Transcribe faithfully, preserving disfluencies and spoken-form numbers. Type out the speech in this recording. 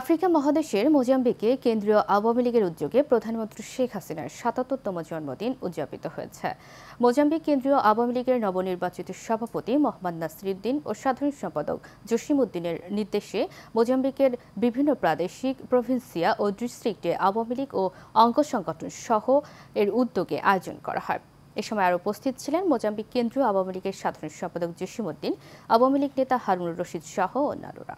Africa মহাদেশের মোজাম্বিকে কেন্দ্রীয় আওয়ামী লীগের উদ্যোগে প্রধানমন্ত্রী শেখ হাসিনার সাতাত্তরতম জন্মদিন উদযাপিত হয়েছে। মোজাম্বিক কেন্দ্রীয় আওয়ামী লীগের নবনির্বাচিত সভাপতি মোহাম্মদ নাসিরুদ্দিন ও সাধারণ সম্পাদক জসিমউদ্দিনের নির্দেশে মোজাম্বিকের বিভিন্ন প্রাদেশিক, প্রভিন্সিয়া ও ডিস্ট্রিক্টে আওয়ামী লীগ ও অঙ্গ সংগঠন সহ এর উদ্যোগে আয়োজন করা হয়। এ সময় আর উপস্থিত ছিলেন মোজাম্বিক কেন্দ্রীয় আওয়ামী লীগের সাধারণ সম্পাদক জসিমউদ্দিন, আওয়ামী লীগ নেতা হারুনুর রশিদ সহ অন্যান্যরা।